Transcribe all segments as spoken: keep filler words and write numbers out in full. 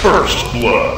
First blood.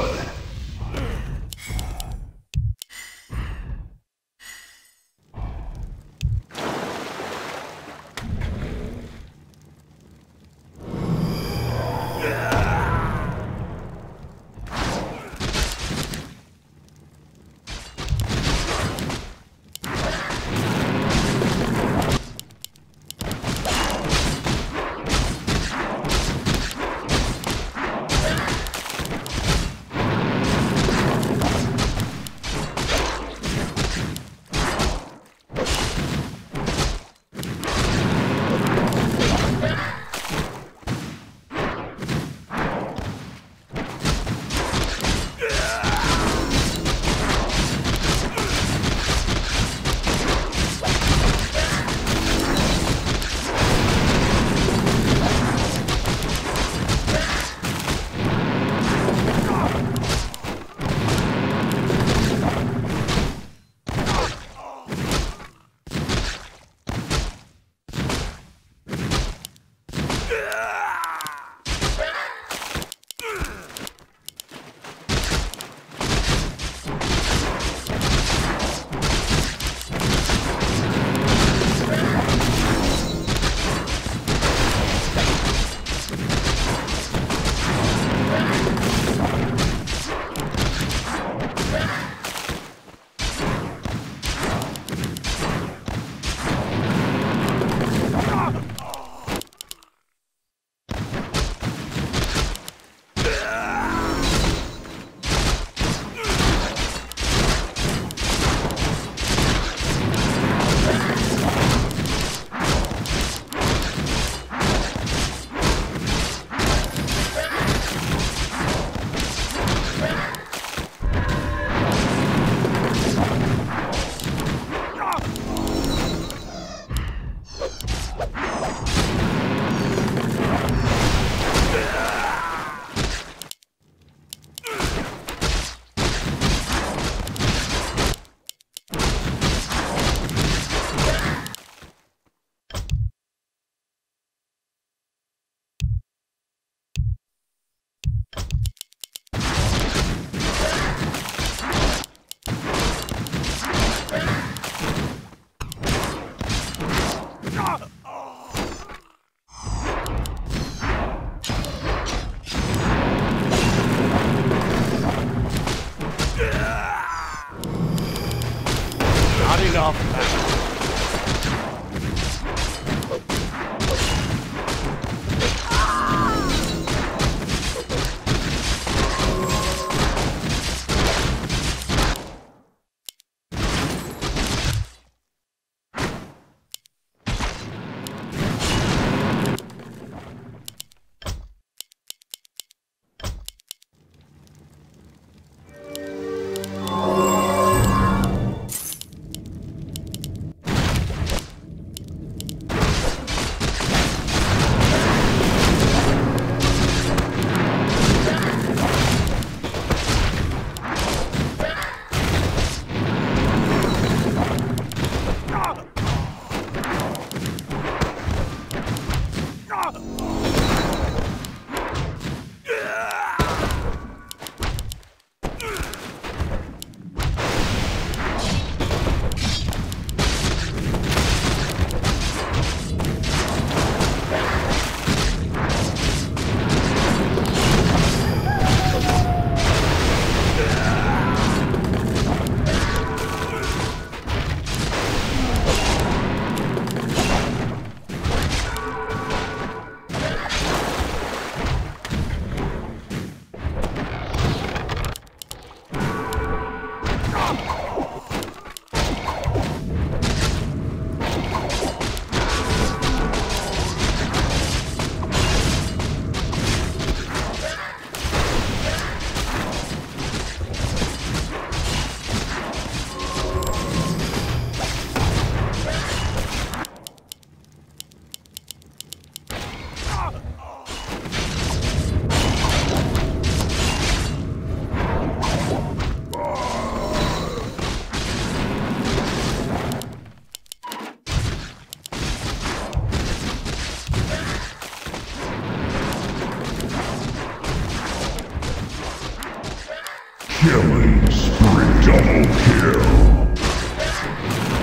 Killing spree. Double kill.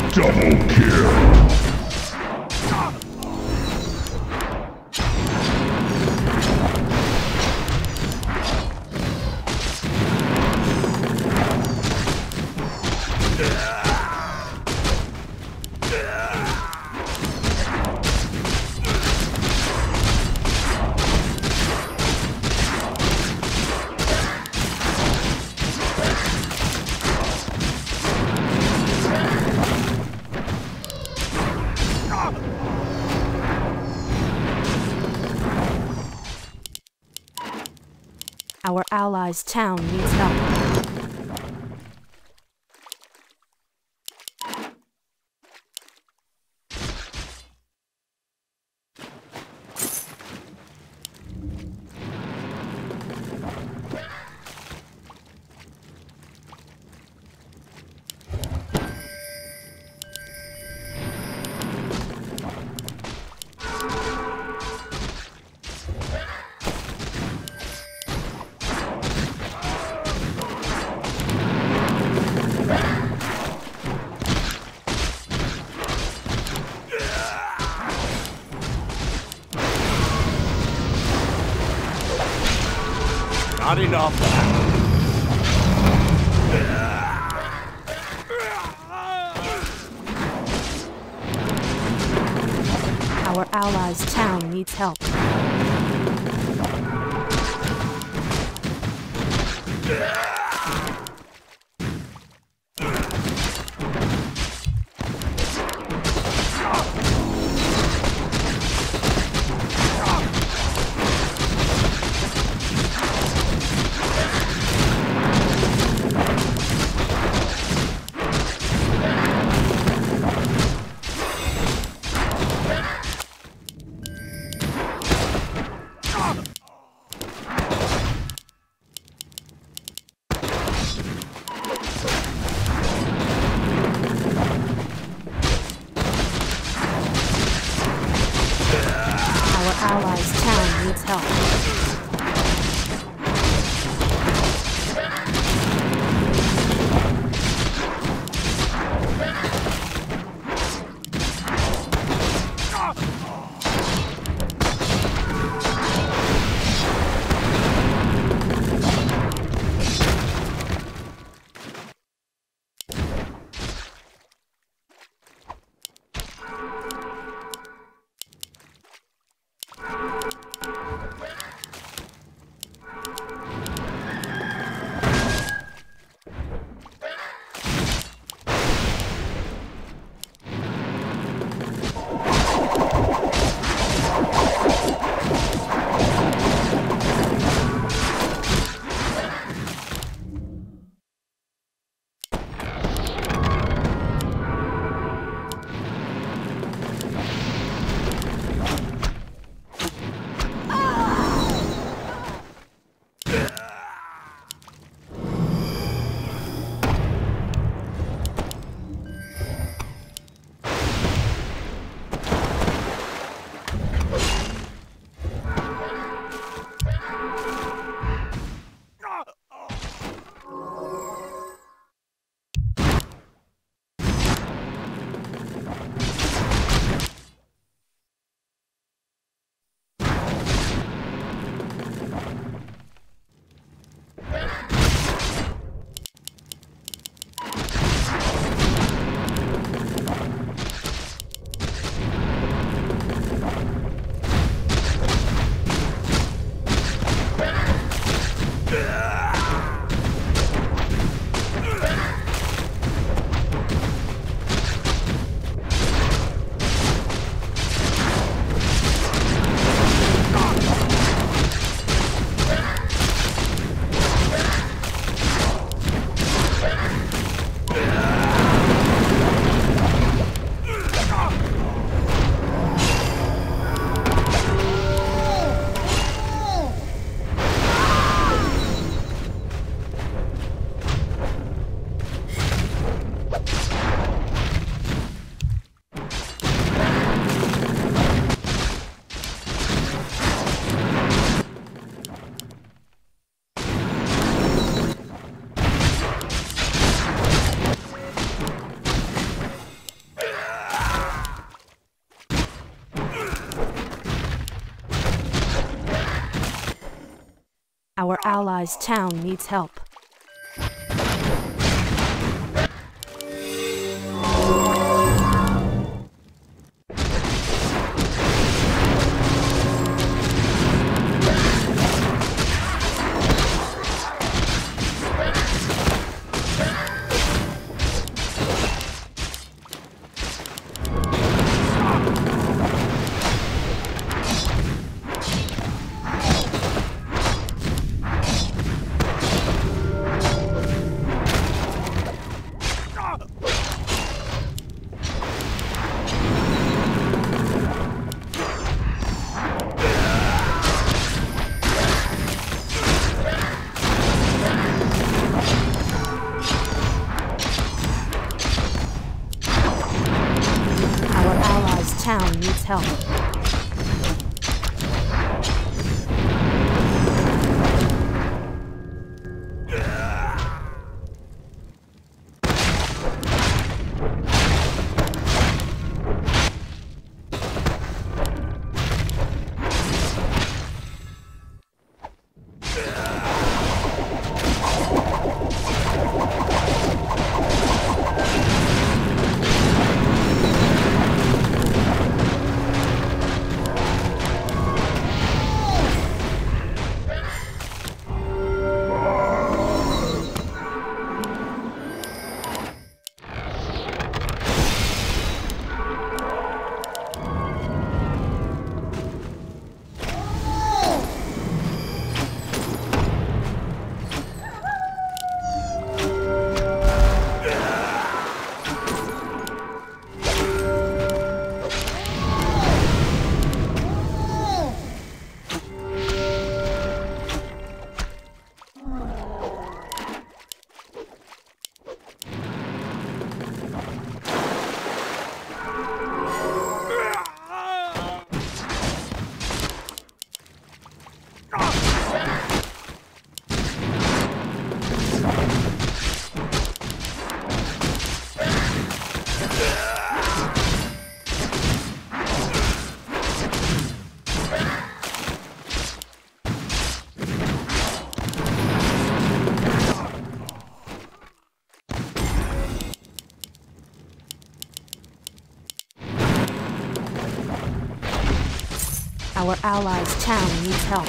Double kill. Our allies' town needs help. Not enough. Our allies' town needs help. Our allies' town needs help. Town needs help. Our allies' town needs help.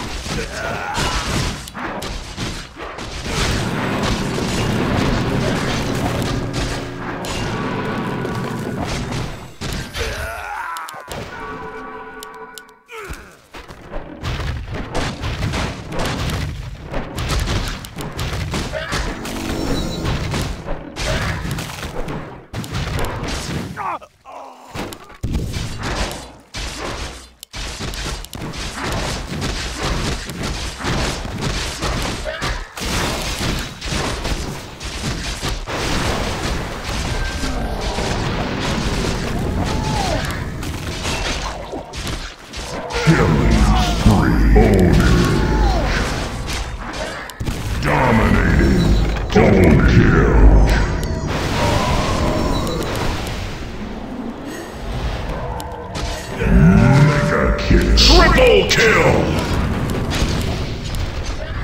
Triple kill!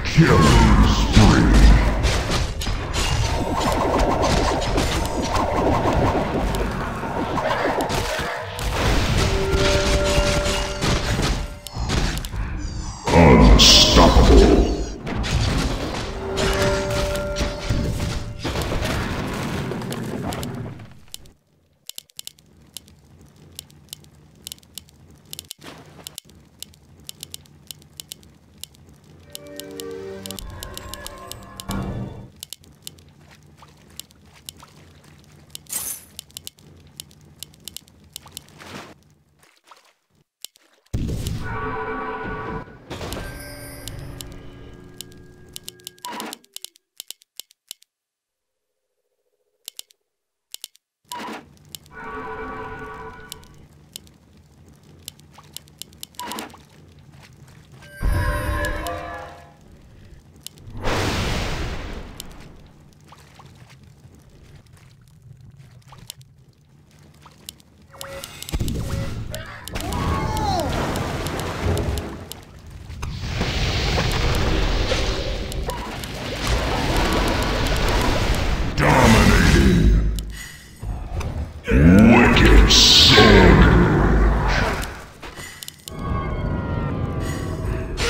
Killing spree. Unstoppable.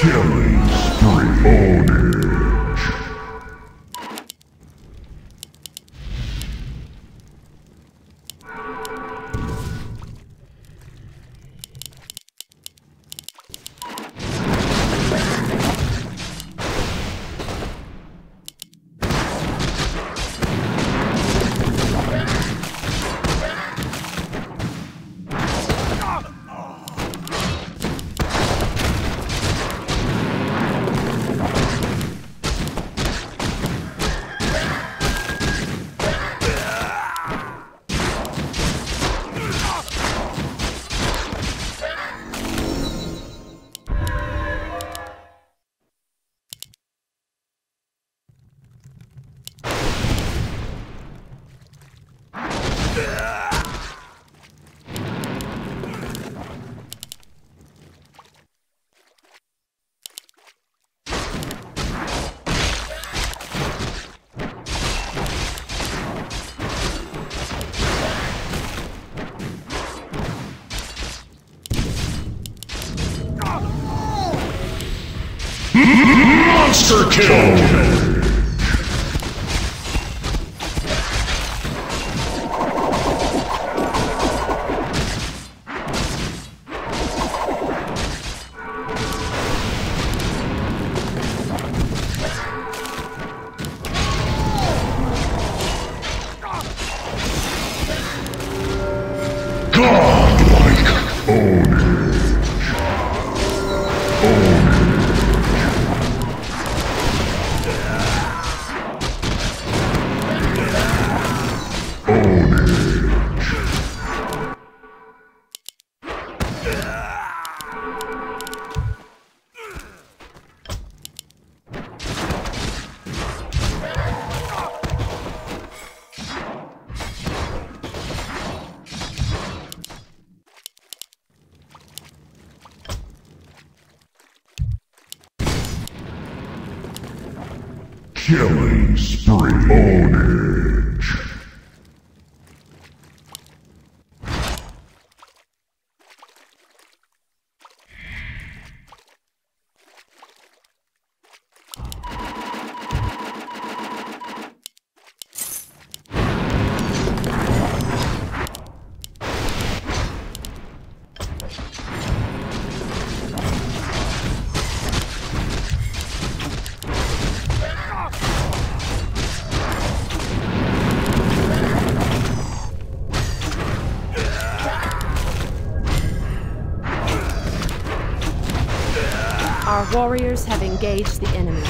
Killing spree. Ownage. Monster kill! Killing spree. Ownage. Our warriors have engaged the enemy.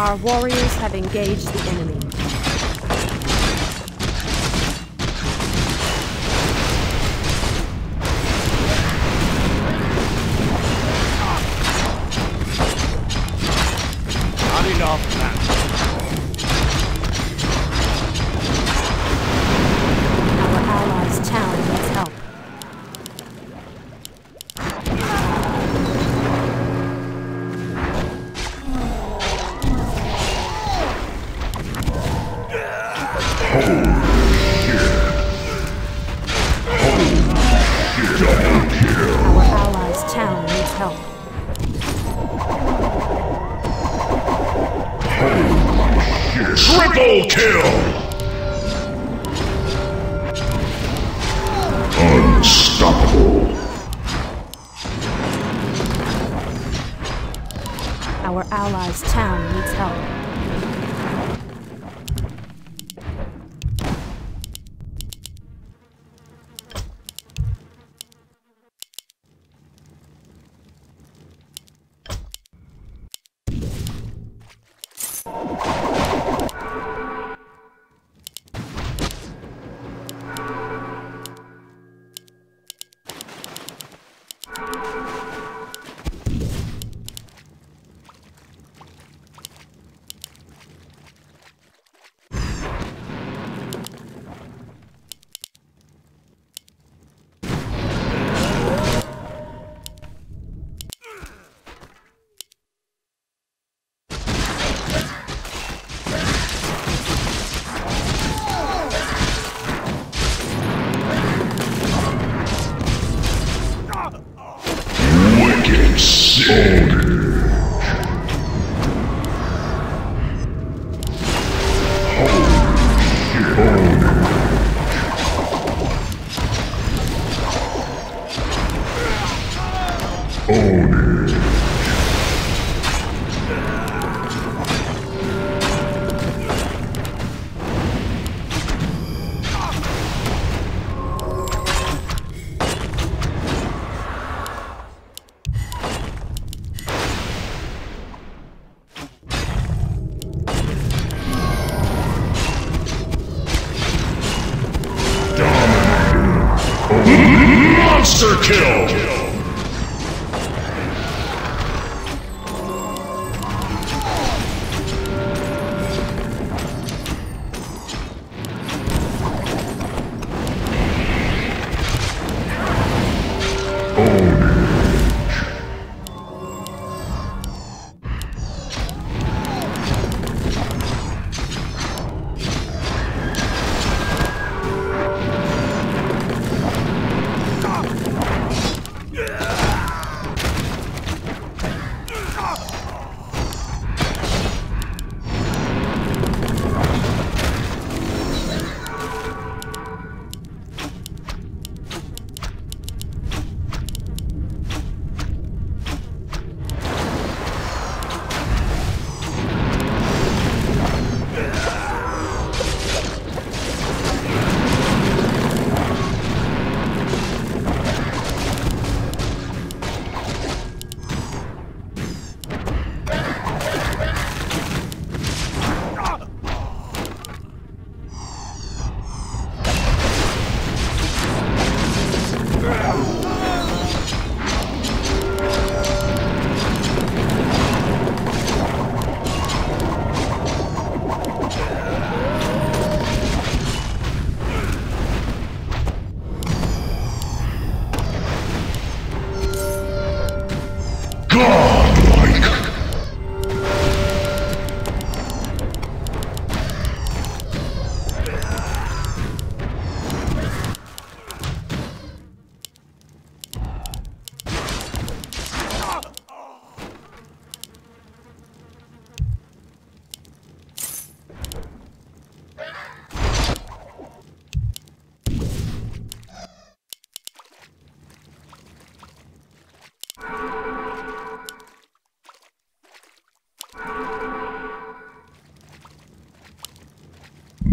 Our warriors have engaged the enemy. Triple kill! Unstoppable. Our allies' town needs help. Monster kill!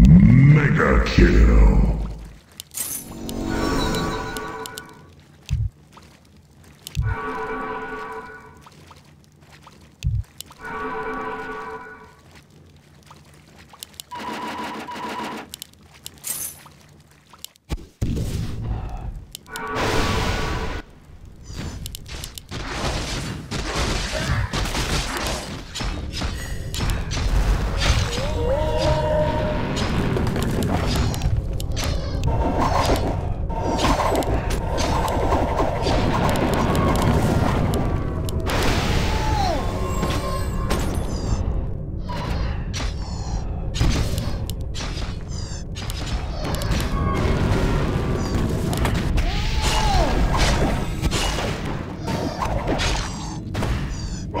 Mega kill.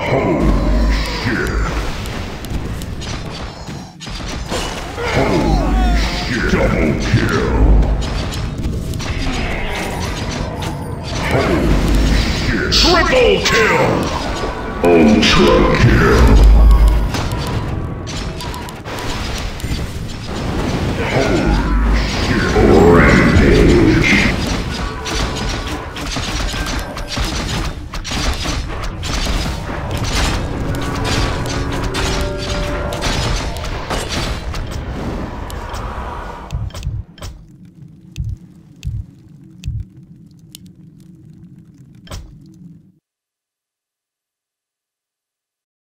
Holy shit. Holy shit. Double kill. Holy shit. Triple kill. Ultra kill.